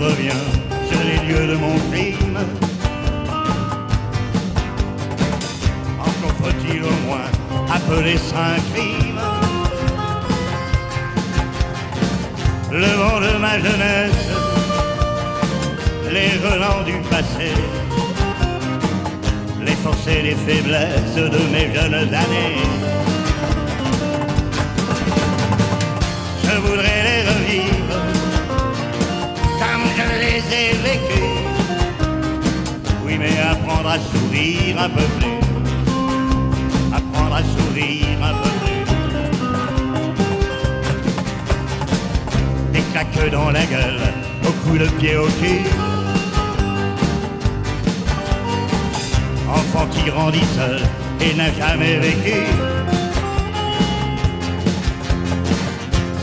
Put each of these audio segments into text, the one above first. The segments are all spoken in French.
reviens sur les lieux de mon crime. Encore faut-il au moins appeler ça un crime. Le vent de ma jeunesse, les relents du passé, les forces et les faiblesses de mes jeunes années, je voudrais les revivre comme je les ai vécues. Oui, mais apprendre à sourire un peu plus, apprendre à sourire un peu plus. Des claques dans la gueule, au coup de pied au cul. Enfant qui grandit seul et n'a jamais vécu,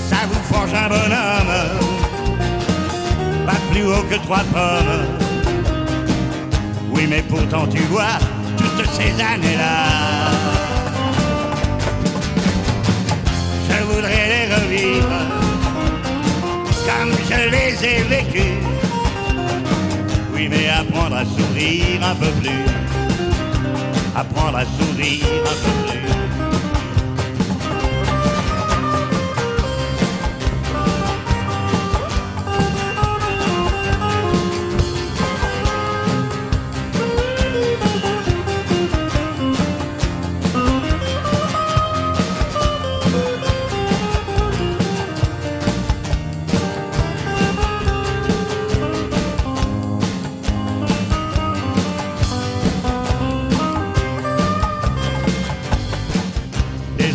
ça vous forge un bonhomme, pas plus haut que 3 pommes. Oui, mais pourtant tu vois, toutes ces années-là, je voudrais les revivre comme je les ai vécues. Oui, mais apprendre à sourire un peu plus, apprendre à sourire un peu plus.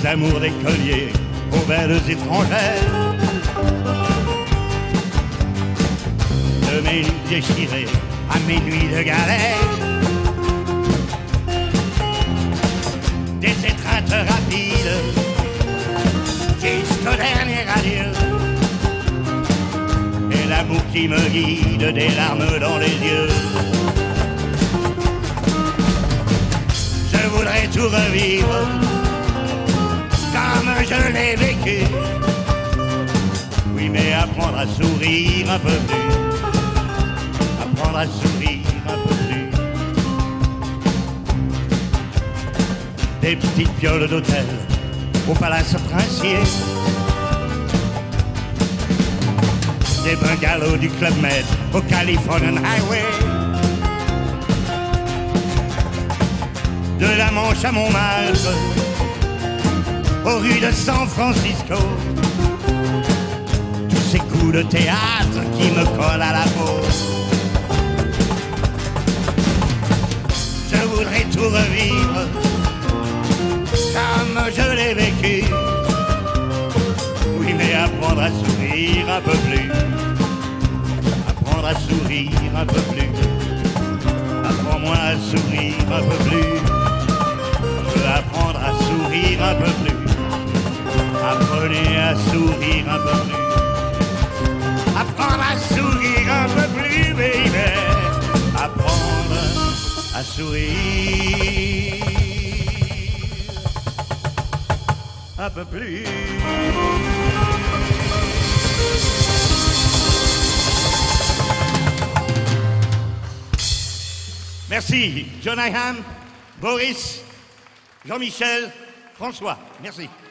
Amour d'écolier aux belles étrangères, de mes nuits déchirées à mes nuits de galère, des étreintes rapides jusqu'au dernier adieu, et l'amour qui me guide, des larmes dans les yeux. Je voudrais tout revivre comme je l'ai vécu. Oui, mais apprendre à sourire un peu plus, apprendre à sourire un peu plus. Des petites pioles d'hôtel au palace princier, des bungalows du Club Med au Californian Highway, de la Manche à Montmartre, aux rues de San Francisco, tous ces coups de théâtre qui me collent à la peau. Je voudrais tout revivre comme je l'ai vécu. Oui, mais apprendre à sourire un peu plus, apprendre à sourire un peu plus. Apprends-moi à sourire un peu plus, je veux apprendre à sourire un peu plus. Apprenez à sourire un peu plus, apprendre à sourire un peu plus, baby. Apprendre à sourire un peu plus. Merci, John Higham, Boris, Jean-Michel, François. Merci.